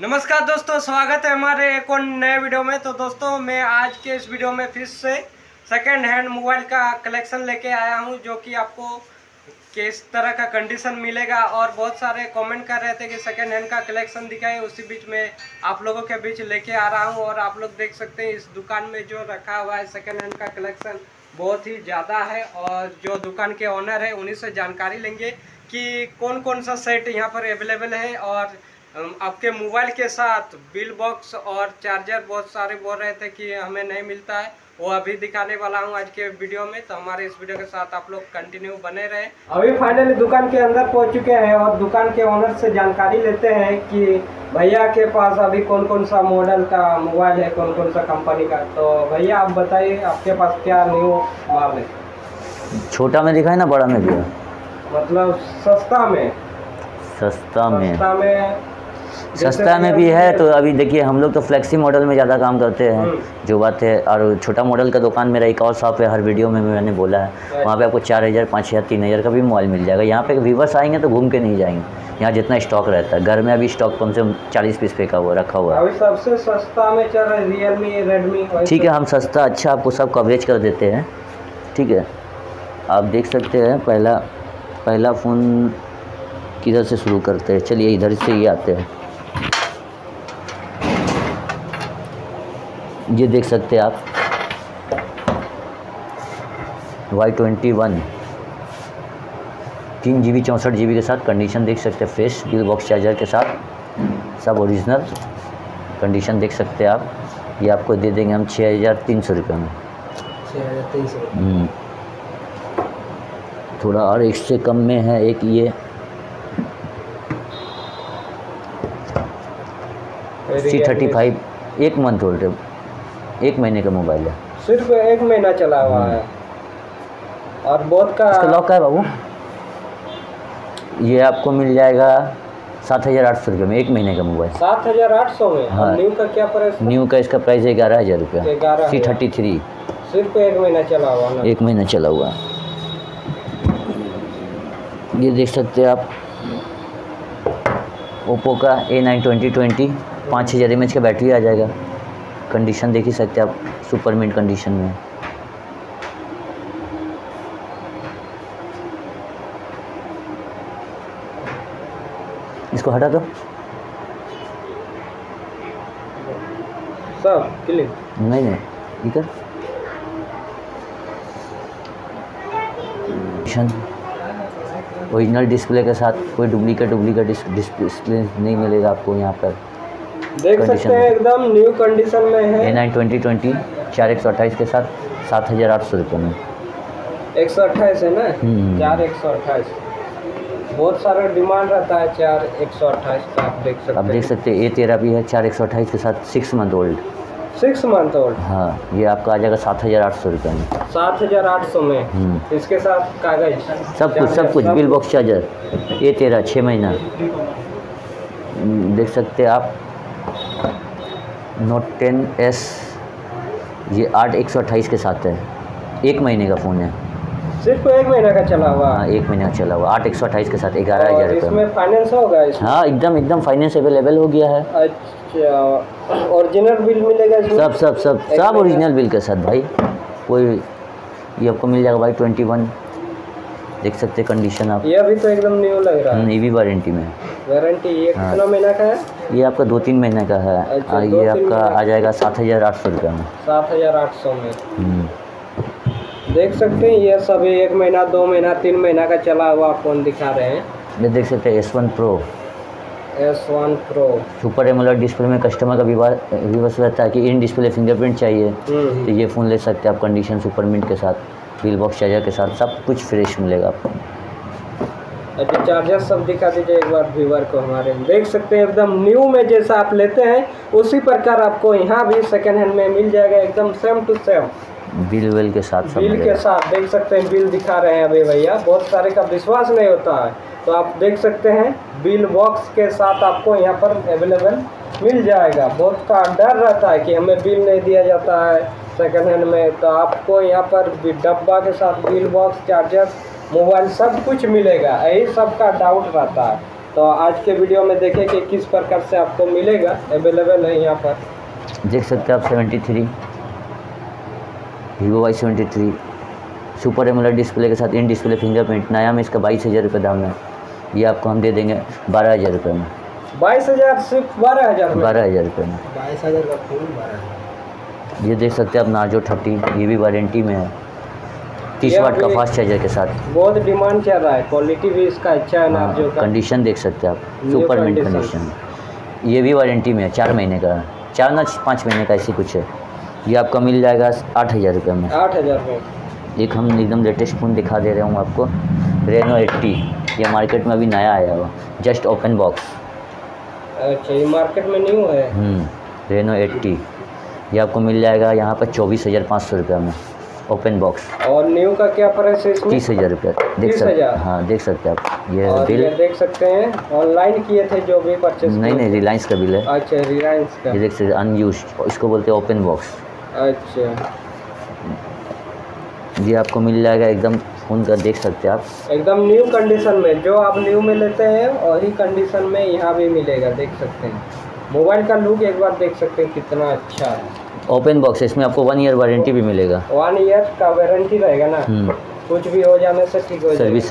नमस्कार दोस्तों, स्वागत है हमारे एक और नए वीडियो में। तो दोस्तों, मैं आज के इस वीडियो में फिर से सेकेंड हैंड मोबाइल का कलेक्शन लेके आया हूं, जो कि आपको किस तरह का कंडीशन मिलेगा। और बहुत सारे कमेंट कर रहे थे कि सेकेंड हैंड का कलेक्शन दिखाएं, उसी बीच में आप लोगों के बीच लेके आ रहा हूं। और आप लोग देख सकते हैं इस दुकान में जो रखा हुआ है सेकेंड हैंड का कलेक्शन बहुत ही ज़्यादा है। और जो दुकान के ऑनर है उन्हीं से जानकारी लेंगे कि कौन कौन सा सेट यहाँ पर अवेलेबल है। और आपके मोबाइल के साथ बिल बॉक्स और चार्जर बहुत सारे बोल रहे थे कि हमें नहीं मिलता है, वो अभी दिखाने वाला हूं आज के वीडियो में। तो हमारे इस वीडियो के साथ आप लोग कंटिन्यू बने रहे। अभी फाइनली दुकान के अंदर पहुंच चुके हैं और दुकान के ओनर से जानकारी लेते हैं कि भैया के पास अभी कौन कौन सा मॉडल का मोबाइल है, कौन कौन सा कंपनी का। तो भैया आप बताइए, आपके पास क्या न्यू माल है? छोटा में दिखाए ना, बड़ा में दिखा, मतलब सस्ता में सस्ता में भी है। तो अभी देखिए, हम लोग तो फ्लेक्सी मॉडल में ज़्यादा काम करते हैं जो बात है। और छोटा मॉडल का दुकान मेरा एक और शॉप है, हर वीडियो में मैंने बोला है, वहाँ पे आपको 4000, 5000, 3000 का भी मोबाइल मिल जाएगा। यहाँ पे व्यूवर्स आएंगे तो घूम के नहीं जाएंगे, यहाँ जितना स्टॉक रहता है। घर में अभी स्टॉक कम से कम 40 पीस पे का हुआ रखा हुआ है। सबसे सस्ता में चल रहा है रियलमी, रेडमी। ठीक है, हम सस्ता अच्छा आपको सब कवरेज कर देते हैं। ठीक है, आप देख सकते हैं। पहला फ़ोन किधर से शुरू करते हैं? चलिए इधर से ही आते हैं। ये देख सकते हैं आप Y21 3 GB 64 GB के साथ कंडीशन देख सकते हैं, फ्रेश बिल बॉक्स चार्जर के साथ सब ओरिजिनल कंडीशन देख सकते हैं आप। ये आपको दे देंगे हम 6300 रुपये में। 6300 थोड़ा और इससे कम में है एक ये C35 1 मंथ ओल्ड, 1 महीने का मोबाइल है, सिर्फ 1 महीना चला हुआ है। और बहुत का लॉक है बाबू। ये आपको मिल जाएगा 7800 रुपये में, 1 महीने का मोबाइल। 7800 में? हाँ। न्यू का क्या प्राइस? न्यू का इसका प्राइस है 11000 रुपये। C33 सिर्फ 1 महीना चला हुआ है। 1 महीना चला हुआ। ये देख सकते हैं आप ओप्पो का A9 2020 5000 mAh का बैटरी आ जाएगा। कंडीशन देख ही सकते हैं आप, सुपर मिंट कंडीशन में। इसको हटा दो सब क्लियर। नहीं इधर ओरिजिनल डिस्प्ले के साथ, कोई डुप्लीकेट डिस्प्ले नहीं मिलेगा आपको। यहाँ पर देख सकते हैं एकदम न्यू कंडीशन में है। A9 2020 4128 के साथ 7800 रुपये में। 128 है ना? 4128। बहुत सारा डिमांड रहता है 4128 का, आप देख सकते हैं। आप देख सकते हैं A13 भी है 4128 के साथ 6 मंथ ओल्ड। 6 month old. हाँ, ये आपका आ जाएगा 7800 रुपये में। 7800 में इसके साथ कागज सब कुछ बिल बॉक्स चार्जर A13 6 महीना। देख सकते हैं आप नोट 10S ये 8128 के साथ है, 1 महीने का फ़ोन है, सिर्फ 1 महीना का चला हुआ। हाँ, 1 महीना का चला हुआ, 8128 के साथ 11000 रुपये। इसमें फाइनेंस होगा? हाँ, एकदम फाइनेंस अवेलेबल हो गया है। अच्छा, ओरिजिनल बिल मिलेगा इसमें? सब ओरिजिनल बिल के साथ भाई। कोई ये आपको मिल जाएगा भाई 21 देख सकते कंडीशन आप। ये अभी तो एकदम न्यू लग रहा है। ये भी वारंटी में। वारंटी ये कितना महीना का है? ये आपका 2-3 महीने का है। अच्छा, ये आपका आ जाएगा 7800 रुपये में। 7800 में देख सकते हैं। ये सब 1 महीना 2 महीना 3 महीना का चला हुआ फ़ोन दिखा रहे हैं। ये देख सकते हैं S1 Pro super AMOLED display में। कस्टमर का विवश रहता है कि इन डिस्प्ले फिंगरप्रिंट चाहिए, तो ये फ़ोन ले सकते हैं आप। कंडीशन सुपर मिंट के साथ, बिल बॉक्स चार्जर के साथ सब कुछ फ्रेश मिलेगा आपको। अच्छा, चार्जर सब दिखा दीजिए एक बार व्यूअर को हमारे। देख सकते हैं एकदम न्यू में जैसा आप लेते हैं उसी प्रकार आपको यहाँ भी सेकेंड हैंड में मिल जाएगा, एकदम सेम टू सेम बिल के साथ। बिल के साथ देख सकते हैं, बिल दिखा रहे हैं अभी भैया। बहुत सारे का विश्वास नहीं होता है, तो आप देख सकते हैं बिल बॉक्स के साथ आपको यहाँ पर अवेलेबल मिल जाएगा। बहुत का डर रहता है कि हमें बिल नहीं दिया जाता है सेकेंड हैंड में, तो आपको यहाँ पर डब्बा के साथ बिल बॉक्स चार्जर मोबाइल सब कुछ मिलेगा। यही सब का डाउट रहता है, तो आज के वीडियो में देखें कि किस प्रकार से आपको मिलेगा, अवेलेबल है यहाँ पर। देख सकते हैं आप 73 Vivo Y73 super AMOLED display के साथ इन डिस्प्ले फिंगरप्रिंट नया में इसका 22,000 रुपये दाम है। ये आपको हम दे देंगे 12,000 रुपये में। 22,000 सिर्फ 12,000 रुपये में 22,000 का फोन 12,000। ये देख सकते हैं आप नार्जो 13, ये भी वारंटी में है 30 वाट का फास्ट चार्जर के साथ। बहुत डिमांड चल रहा है, क्वालिटी भी इसका अच्छा है। नार्जो का कंडीशन देख सकते हैं आप, सुपर मिंट कंडीशन। ये भी वारंटी में है, 4 महीने का, 4 ना 5 महीने का ऐसी कुछ है। ये आपका मिल जाएगा 8,000 रुपये में। 8,000 रुपये। एक हम एकदम लेटेस्ट फोन दिखा दे रहा हूँ आपको, रेनो 80। ये मार्केट में अभी नया आया हुआ, जस्ट ओपन बॉक्स। अच्छा, ये मार्केट में न्यू है। रेनो 80 ये आपको मिल जाएगा यहाँ पर 24,500 रुपये में, ओपन बॉक्स। और न्यू का क्या प्राइस है इसमें? 30,000 रुपये। देख सकते हैं, हाँ देख सकते हैं आप। ये बिल देख सकते हैं, ऑनलाइन किए थे जो भी परचेज। नहीं, रिलायंस का बिल है। अच्छा, रिलायंस का। ये देख सकते अनयूज, इसको बोलते हैं ओपन बॉक्स। अच्छा, ये आपको मिल जाएगा एकदम फोन का, देख सकते हैं आप एकदम न्यू कंडीशन में। जो आप न्यू में लेते हैं और ही कंडीशन में यहाँ भी मिलेगा। देख सकते हैं मोबाइल का लुक, एक बार देख सकते हैं कितना अच्छा है। ओपन बॉक्स, इसमें आपको 1 ईयर वारंटी भी मिलेगा। 1 ईयर का वारंटी रहेगा ना, कुछ भी हो जाने से ठीक हो जाएगा। सर्विस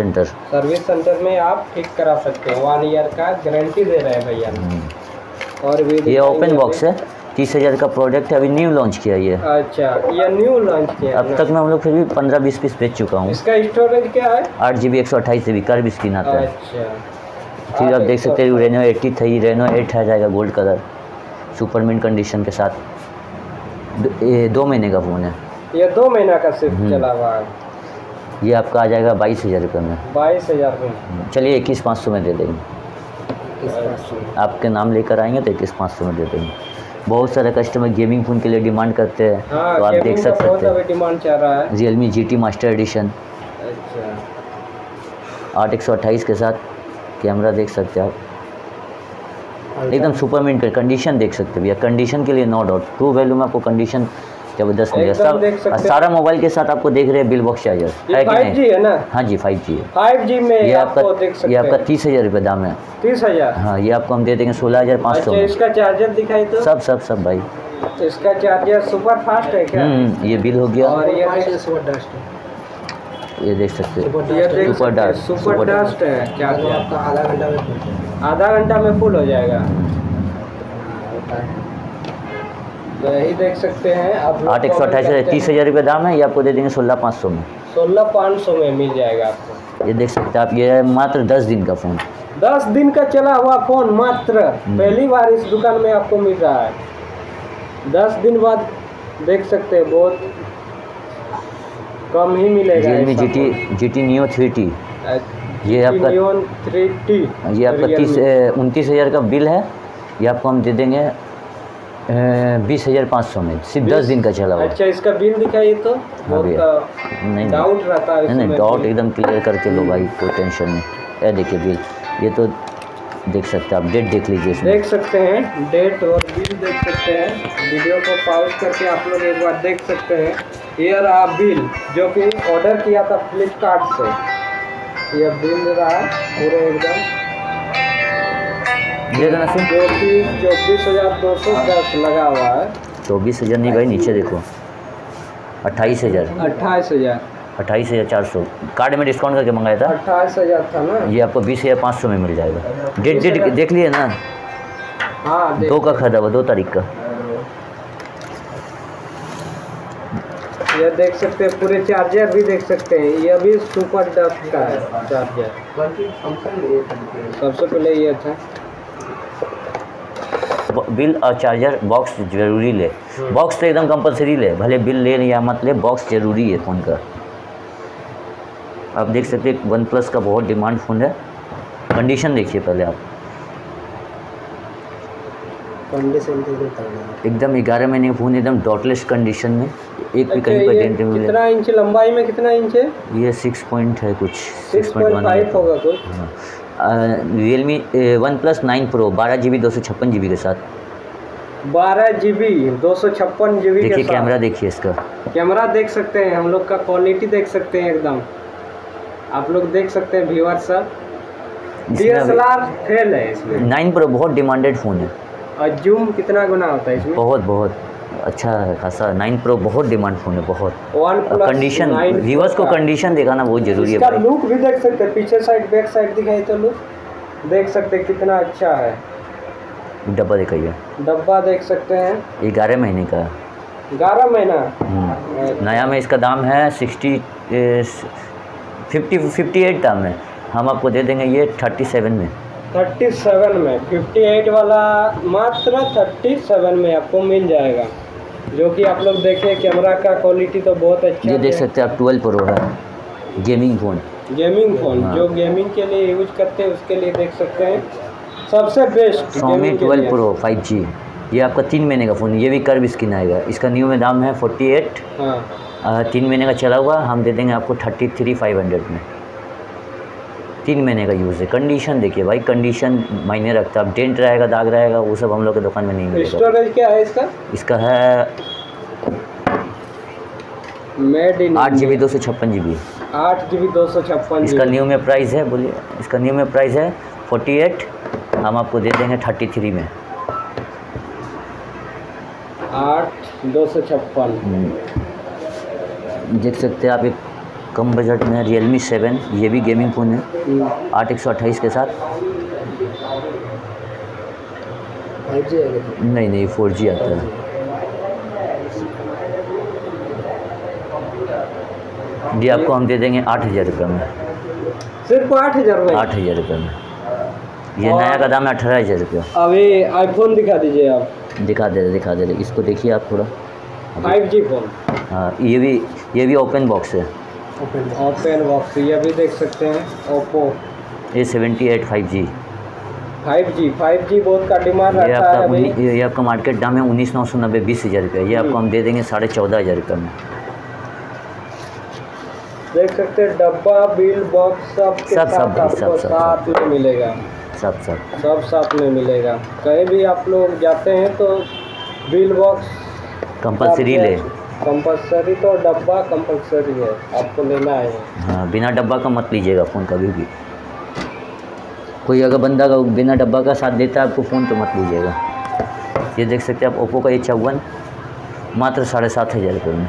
सेंटर में आप ठीक करा सकते हैं, 1 ईयर का गारंटी दे रहे हैं भैया। और भी ये ओपन बॉक्स है, 30,000 का प्रोडक्ट है, अभी न्यू लॉन्च किया ये। अच्छा, ये न्यू लॉन्च किया। अब तक मैं हम लोग फिर भी 15-20 पीस बेच चुका हूँ। इसका स्टोरेज क्या है? 8 GB 128 GB कर्व स्क्रीन आता है। अच्छा, फिर आप देख सकते हैं रेनो 80 था, ये रेनो 8 आ जाएगा gold colour, super mint condition के साथ। ये 2 महीने का फ़ोन है, ये 2 महीना का सिर्फ चला हुआ है। ये आपका आ जाएगा 22,000 रुपये में। 22,000 रुपये। चलिए 21,500 में दे देंगे, आपके नाम लेकर आएंगे तो 21,500 में दे देंगे। बहुत सारे कस्टमर गेमिंग फ़ोन के लिए डिमांड करते हैं। हाँ, तो आप देख सकते हैं डिमांड चल रहा है। Realme GT master edition. अच्छा, 8x128 के साथ कैमरा देख सकते हैं आप, एकदम सुपर मिंट कंडीशन देख सकते हैं भैया। कंडीशन के लिए नो डाउट, ट्रू वैल्यू में आपको कंडीशन जबरदस्त मिलेगा। सारा मोबाइल के साथ आपको देख रहे हैं बिल बॉक्स चार्जर है कि नहीं? है ना, हाँ जी 5G है। 5G में ये आपका 30,000 रुपये दाम है। 30,000। हाँ, ये आपको हम दे देंगे 16,500। इसका चार्जर दिखाई तो सब भाई, इसका चार्जर सुपर फास्ट है क्या? ये बिल हो गया। और ये देख सकते हैं सुपर डस्ट है, चार्जर आपका आधा घंटा में फुल हो जाएगा। तो यही देख सकते हैं आप। 8x128 है, 30,000 रुपये दाम है। ये आपको दे देंगे 16,500 में। 16,500 में मिल जाएगा आपको। ये देख सकते हैं आप, ये है मात्र 10 दिन का फ़ोन। 10 दिन का चला हुआ फ़ोन मात्र, पहली बार इस दुकान में आपको मिल रहा है। 10 दिन बाद देख सकते हैं, बहुत कम ही मिलेगा। रियलमी GT Neo 3T, ये आपका Neo 3T, ये आपका 29,000 का बिल है। ये आपको हम दे देंगे 20,500 में, सिर्फ 10 दिन का चला हुआ। अच्छा, इसका बिल दिखाइए तो। नहीं डाउट रहता है, नहीं डाउट एकदम क्लियर करके लो भाई, कोई टेंशन नहीं। ये देखिए बिल, ये तो देख सकते हैं आप, डेट देख लीजिए इसमें। देख सकते हैं डेट और बिल देख सकते हैं। वीडियो को पॉज करके आप लोग एक बार देख सकते हैं। ये रहा बिल जो कि ऑर्डर किया था फ्लिपकार्ट से, यह बिल रहा पूरे एकदम 24,210 लगा हुआ है। 24,000 नहीं भाई, नीचे देखो 28,400 कार्ड में डिस्काउंट करके मंगाया था। 28,000 था ना, ये आपको 20,500 में मिल जाएगा। डेट देख लिए ना? हाँ, 2 का खरीदा हुआ, 2 तारीख का। ये देख सकते हैं पूरे चार्जर भी देख सकते हैं। ये भी सुपर डस्ट का है चार्जर, सबसे पहले ये था। बिल और चार्जर बॉक्स जरूरी ले, बॉक्स तो एकदम कंपलसरी ले, भले बिल ले या मत ले, बॉक्स जरूरी है फ़ोन का। आप देख सकते हैं OnePlus का बहुत डिमांड फ़ोन है। कंडीशन देखिए पहले आप, एकदम 11 महीने फ़ोन, एकदम डॉटलेस कंडीशन में, एक भी कहीं पर डेंट नहीं मिलेगा। कितना इंच लंबाई में, कितना इंच है? ये 6 पॉइंट है कुछ, 6.5 होगा कुछ। Realme OnePlus 9 Pro 12 GB 256 GB के साथ। 12 GB 256 GB। देखिए कैमरा, देखिए इसका कैमरा देख सकते हैं, हम लोग का क्वालिटी देख सकते हैं एकदम। आप लोग देख सकते हैं व्यूअर्स सर, फेल है इसमें। 9 Pro बहुत डिमांडेड फ़ोन है। और जूम कितना गुना होता है इसमें? बहुत बहुत अच्छा खासा। 9 Pro बहुत डिमांड फ़ोन है, बहुत। कंडीशन व्यूअर्स को कंडीशन दिखाना बहुत ज़रूरी है। इसका लुक भी देख सकते हैं, पीछे साइड बैक साइड दिखाई तो लुक देख सकते हैं कितना अच्छा है। डब्बा दिखाइए, डब्बा देख सकते हैं। 11 महीने का है, 11 महीना नया में। इसका दाम है 58 दाम है। हम आपको दे देंगे ये 37 में। 37 में 58 वाला मात्र 37 में आपको मिल जाएगा, जो कि आप लोग देखिए कैमरा का क्वालिटी तो बहुत अच्छा है। ये देख सकते हैं आप 12 Pro है, गेमिंग फ़ोन हाँ। जो गेमिंग के लिए यूज करते हैं उसके लिए देख सकते हैं सबसे बेस्ट। Realme 12 Pro 5G ये आपका 3 महीने का फ़ोन। ये भी कर्व स्क्रीन आएगा। इसका न्यू में दाम है 48। हाँ 3 महीने का चला हुआ हम दे देंगे आपको 33,500 में। 3 महीने का यूज़ है। कंडीशन देखिए भाई, कंडीशन मायने रखता है। अब डेंट रहेगा, दाग रहेगा, वो सब हम लोग के दुकान में नहीं मिलेगा। स्टोरेज क्या है इसका? इसका है 8 GB 256 GB। 8 GB 256। इसका न्यू में प्राइस है, बोलिए इसका न्यू में प्राइस है 48, हम आपको दे देंगे 33 में। 8 256 देख सकते हैं आप। एक कम बजट में Realme 7, ये भी गेमिंग फ़ोन है, 8/128 के साथ। 5G नहीं 4G आता है। जी आपको हम दे देंगे 8,000 रुपये में, सिर्फ 8,000 रुपये में। ये नया का दाम है 18,000 रुपये। अभी आईफोन दिखा दीजिए आप। दिखा दे रहे इसको देखिए आप थोड़ा। 5G फ़ोन हाँ। ये भी ओपन बॉक्स है। ओपन बॉक्स ये भी देख सकते हैं। ओप्पो A78 5G बहुत का डिमांड रहता है अभी। ये आपका मार्केट दाम है 19,990 20,000 रुपये। ये आपको हम दे देंगे 14,500 रुपये में। देख सकते हैं डब्बा बिल बॉक्स सब मिलेगा। सब साथ में मिलेगा। कहीं भी आप लोग जाते हैं तो बिल बॉक्स कंपलसरी तो डब्बा कंपलसरी है, आपको लेना है हाँ। बिना डब्बा का मत लीजिएगा फ़ोन कभी भी। कोई अगर बंदा का बिना डब्बा का साथ देता है आपको फ़ोन तो मत लीजिएगा। ये देख सकते हैं आप ओप्पो का A54 मात्र 7,500 रुपये में।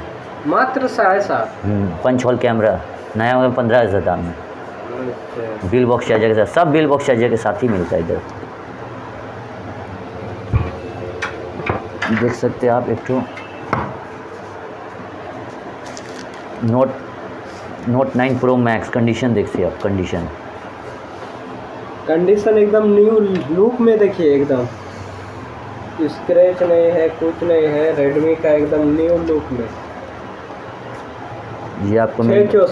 मात्र 7,500। 5 हॉल कैमरा नया में 15,000 दाम में। बिल बॉक्स चार्जर के साथ, सब बिल बॉक्स चार्जर के साथ ही मिलता है। इधर देख सकते हैं आप एक तो नोट 9 Pro Max कंडीशन देखिए आप। कंडीशन एकदम न्यू लुक में देखिए, एकदम स्क्रैच नहीं है, कुछ नहीं है। रेडमी का एकदम न्यू लुक में ये आपको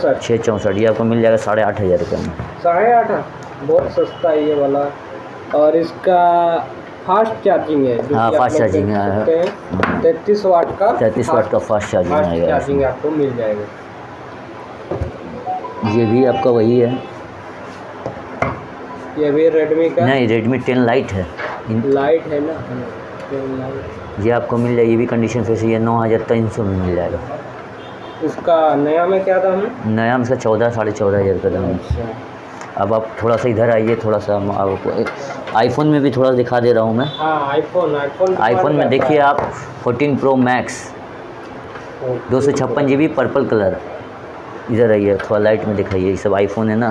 6,64 ये आपको मिल जाएगा 8,500 रुपये में। 8,500 बहुत सस्ता है ये वाला। और इसका फास्ट चार्जिंग है हाँ, फास्ट चार्जिंग है 33 वाट का। 33 वाट का फास्ट चार्जिंग आपको मिल जाएगा। ये भी आपका वही है। ये भी रेडमी का नहीं, Redmi 10 Lite है। लाइट है ना 10 Lite ये आपको मिल जाएगी। ये भी कंडीशन फिर से 9,300 में मिल जाएगा। इसका नया में क्या दाम है? नया में इसका 14,500 का दाम है। अब आप थोड़ा सा इधर आइए, थोड़ा सा आपको आईफोन में भी थोड़ा दिखा दे रहा हूँ मैं हाँ। आईफोन में देखिए आप 14 Pro Max 256 GB purple colour. इधर आइए थोड़ा लाइट में दिखाइए। ये सब आईफोन है ना,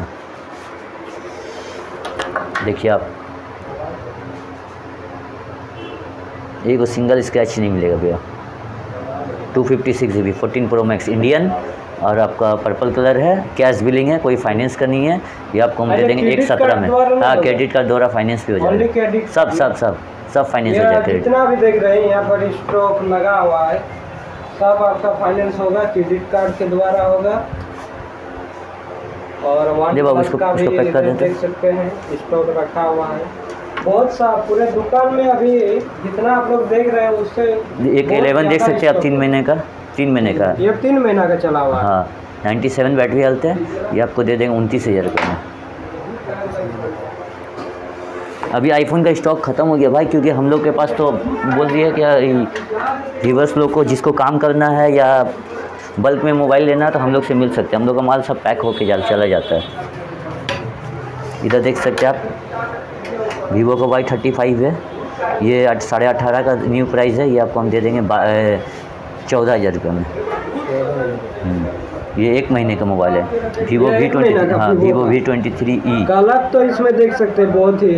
देखिए आप। एक सिंगल स्क्रैच नहीं मिलेगा भैया। 256 GB 14 Pro Max इंडियन और आपका पर्पल कलर है। कैश बिलिंग है, कोई फाइनेंस करनी है ये आपको हम दे देंगे 1,17 में हाँ। क्रेडिट कार्ड द्वारा फाइनेंस भी हो जाएगा। सब फाइनेंस हो जाएगा। जितना भी देख रहे हैं यहाँ पर स्टॉक लगा हुआ है, सब आपका फाइनेंस होगा, क्रेडिट कार्ड के द्वारा होगा। और OnePlus का भी देख सकते हैं स्टॉक रखा हुआ है बहुत सा पूरे दुकान में। अभी जितना आप लोग देख रहे हैं उससे एक 11 देख सकते हैं आप। 3 महीने का ये 3 महीना का चला हुआ हाँ। 97 बैटरी हेल्थ है। ये आपको दे देंगे 29,000 रुपये में। अभी आईफोन का स्टॉक ख़त्म हो गया भाई, क्योंकि हम लोग के पास तो बोल दिया कि व्यूअर्स लोग को जिसको काम करना है या बल्क में मोबाइल लेना है तो हम लोग से मिल सकते हैं। हम लोग का माल सब पैक होकर चला जाता है। इधर देख सकते हैं आप वीवो का Y35 है, ये 18.5 का न्यू प्राइस है, ये आपको हम दे देंगे 14,000 रुपये में। ये एक महीने का मोबाइल है वीवो V23E। कलर तो इसमें देख सकते हैं बहुत ही,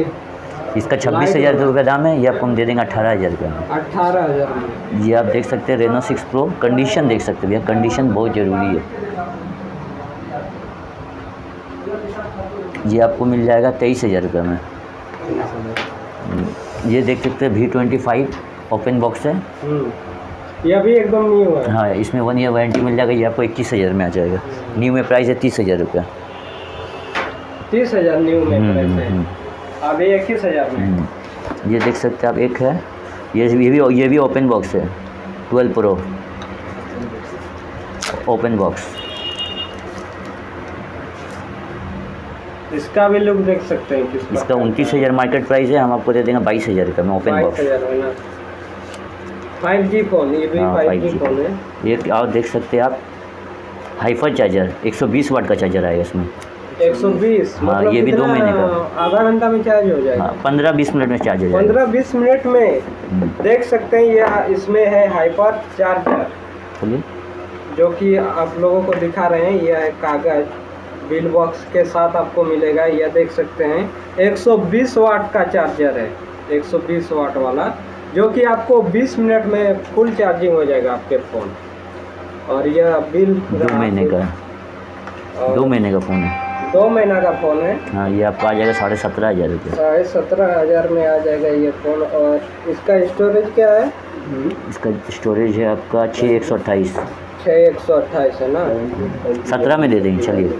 इसका 26,000 रुपये दाम है, ये आपको हम दे देंगे 18,000 रुपये में। 18,000 ये आप देख सकते हैं रेनो 6 Pro, कंडीशन देख सकते हैं भैया, कंडीशन बहुत ज़रूरी है। ये आपको मिल जाएगा 23,000 रुपये में। ये देख सकते हैं V25 ओपन बॉक्स है, ये अभी एकदम न्यू है। हाँ, इसमें 1 ईयर वारंटी मिल जाएगा, ये आपको 21,000 में आ जाएगा। न्यू में प्राइस है 30,000 रुपये, 30,000 न्यू में प्राइस है, अभी 21,000 में। ये देख सकते हैं आप एक है, ये भी ओपन बॉक्स है, 12 Pro ओपन बॉक्स, इसका भी लुक देख सकते हैं। इसका 29,000 मार्केट प्राइस है, हम आपको दे देंगे 22,000 का में ओपन बॉक्स। 5G फोन, ये भी 5G फोन है। ये और देख सकते हैं आप हाइपर चार्जर, 120 वाट का चार्जर आएगा इसमें, 120। हाँ, ये भी 2 महीने का, आधा घंटा में चार्ज हो जाएगा। 15-20 मिनट में चार्ज हो जाएगा, 15-20 मिनट में। देख सकते हैं ये इसमें है हाइपर चार्जर, जो कि आप लोगों को दिखा रहे हैं। यह कागज बिल बॉक्स के साथ आपको मिलेगा। यह देख सकते हैं 120 वाट का चार्जर है, 120 वाट वाला, जो कि आपको 20 मिनट में फुल चार्जिंग हो जाएगा आपके फ़ोन। और यह बिल 2 महीने का है, 2 महीने का फ़ोन है, 2 महीना का फ़ोन है। हाँ, ये आपको आ जाएगा 17,500 रुपये, 17,500 में आ जाएगा ये फ़ोन। और इसका स्टोरेज क्या है? इसका स्टोरेज है आपका 6/128, 6/128 है ना, 17 में दे देंगे। चलिए,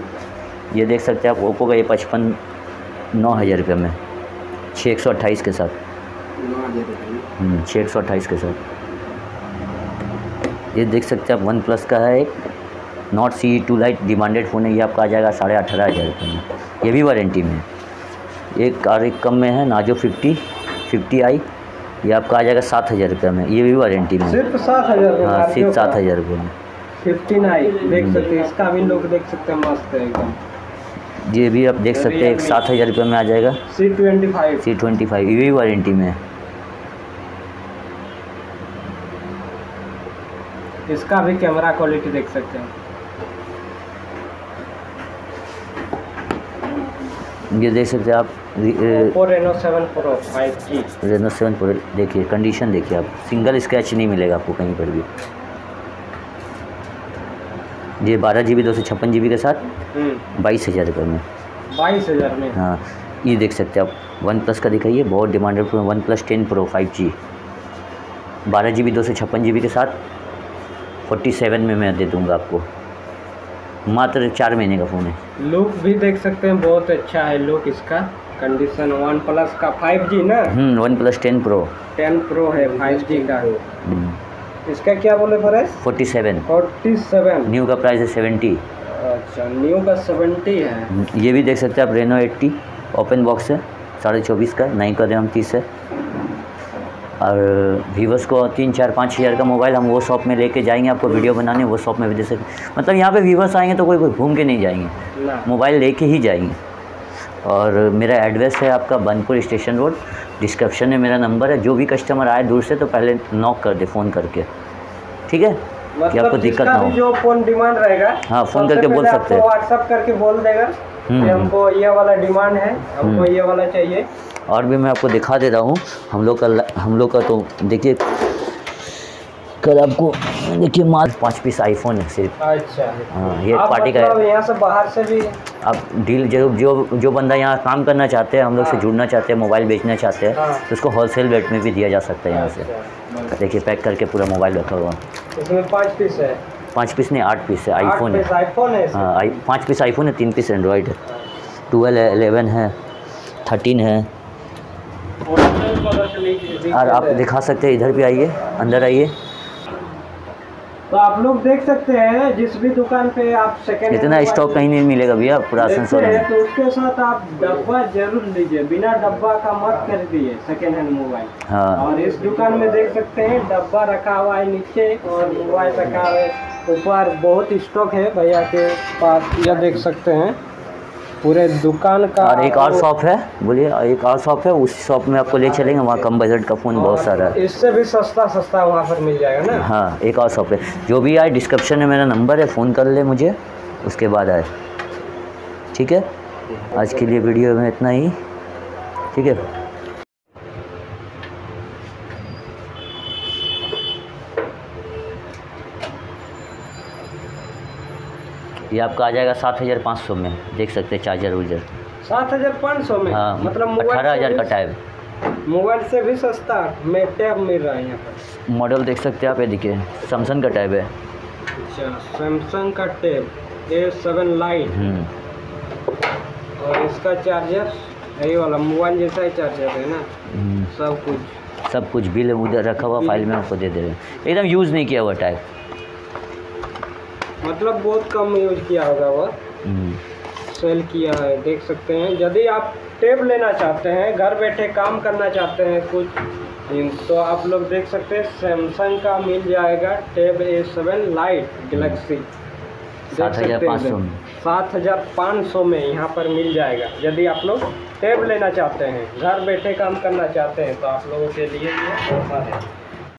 ये देख सकते हैं आप ओप्पो का, ये 55,900 रुपये में 6/128 के साथ, 6/128 के साथ। ये देख सकते हैं आप वन प्लस का है एक Note CE 2 Lite, demanded phone है, ये आपका आ जाएगा 18,500 रुपये में, ये भी वारंटी में। एक और एक कम में है नाजो 50i, ये आपका आ जाएगा 7,000 रुपये में, ये भी वारंटी में, सिर्फ 7,000। हाँ, सिर्फ 7,000 रुपये में 15i देख सकते हैं, इसका भी लोग देख सकते हैं, मस्त है एकदम। ये भी आप देख सकते हैं एक 7,000 रुपये में आ जाएगा C25, ये भी वारंटी में है, इसका भी कैमरा क्वालिटी देख सकते हैं। ये देख सकते हैं आप रेनो 7 Pro 5G, देखिए कंडीशन देखिए आप, सिंगल स्क्रैच नहीं मिलेगा आपको कहीं पर भी। ये 12GB 256GB के साथ 22,000 रुपये में, 22,000 में। हाँ, ये देख सकते हैं आप वन प्लस का दिखाइए, बहुत demanded phone OnePlus 10 Pro 5G, 12GB 256GB के साथ 47 में मैं दे दूँगा आपको, मात्र 4 महीने का फ़ोन है। लुक भी देख सकते हैं, बहुत अच्छा है लुक इसका, कंडीशन। OnePlus का 5G ना, OnePlus 10 Pro है, 5G का है। इसका क्या बोले प्राइस? 47, न्यू का प्राइस है 70। अच्छा, न्यू का 70 है। ये भी देख सकते हैं आप रेनो 80 ओपन बॉक्स है, 24.5 का, 9 का RAM 30 है। और व्यूवर्स को 3-4-5 हज़ार का मोबाइल हम वो शॉप में लेके जाएंगे, आपको वीडियो बनाने वो शॉप में भी दे सकते, मतलब यहाँ पे व्यूवर्स आएंगे तो कोई घूम के नहीं जाएंगे, मोबाइल लेके ही जाएंगे। और मेरा एड्रेस है आपका बर्नपुर स्टेशन रोड, डिस्क्रिप्शन में मेरा नंबर है, जो भी कस्टमर आए दूर से तो पहले नॉक कर दे फ़ोन करके, ठीक है, कि आपको दिक्कत ना हो। जो फ़ोन डिमांड रहेगा, हाँ, फ़ोन करके बोल सकते हैं, व्हाट्सअप करके बोल देगा हमको ये वाला डिमांड है, हमको ये वाला चाहिए। और भी मैं आपको दिखा देता हूँ हम लोग का तो देखिए, कल आपको देखिए मात्र 5 पीस आईफोन है सिर्फ। अच्छा, हाँ, ये पार्टी का है, यहाँ से बाहर से भी आप डील, जो बंदा यहाँ काम करना चाहते हैं, हम लोग से जुड़ना चाहते हैं, मोबाइल बेचना चाहते हैं, तो उसको होलसेल रेट में भी दिया जा सकता है यहाँ से। देखिए पैक करके पूरा मोबाइल रखा हुआ, इसमें 5 पीस है, 5 पीस नहीं 8 पीस है, आईफोन है। हाँ, 5 पीस आईफोन है, 3 पीस एंड्रॉयड है, 12 है, 11 है, 13 है। और आप दिखा सकते हैं, इधर भी आइए, अंदर आइए, तो आप लोग देख सकते हैं जिस भी दुकान पे आप सेकेंड, इतना स्टॉक कहीं नहीं मिलेगा भैया, पूरा आसनसोल है, तो उसके साथ आप डब्बा जरूर लीजिए, बिना डब्बा का मत खरीदिए सेकेंड हैंड मोबाइल। हाँ, और इस दुकान में देख सकते हैं डब्बा रखा हुआ है नीचे और मोबाइल रखा हुआ है ऊपर, बहुत स्टॉक है भैया के पास। यह देख सकते हैं पूरे दुकान का। और एक और शॉप है, बोलिए, एक और शॉप है, उस शॉप में आपको ले चलेंगे, वहाँ कम बजट का फ़ोन बहुत सारा है, इससे भी सस्ता सस्ता वहाँ पर मिल जाएगा ना। हाँ, एक और शॉप है। जो भी आए डिस्क्रिप्शन में मेरा नंबर है, फ़ोन कर ले मुझे, उसके बाद आए। ठीक है, आज के लिए वीडियो में इतना ही। ठीक है। ये आपका आ जाएगा 7,500 में, देख सकते हैं चार्जर उर्जर 7,500 में। हाँ, मतलब 18,000 का टाइप, मोबाइल से भी सस्ता में टैब मिल रहा है यहाँ पर। मॉडल देख सकते हैं आप, ये देखिए सैमसंग का टैब है। अच्छा, सैमसंग का टैब A7 लाइट। और इसका चार्जर यही वाला मोबाइल जैसा ही चार्जर है ना, सब कुछ बिल उधर रखा हुआ फाइल में आपको दे दे रहे हैं। एकदम यूज़ नहीं किया हुआ टाइप, मतलब बहुत कम यूज किया होगा, वह सेल किया है। देख सकते हैं, यदि आप टैब लेना चाहते हैं, घर बैठे काम करना चाहते हैं कुछ, तो आप लोग देख सकते हैं सैमसंग का मिल जाएगा टैब A7 लाइट गैलेक्सी 7,500 में यहाँ पर मिल जाएगा। यदि आप लोग टैब लेना चाहते हैं, घर बैठे काम करना चाहते हैं, तो आप लोगों के लिए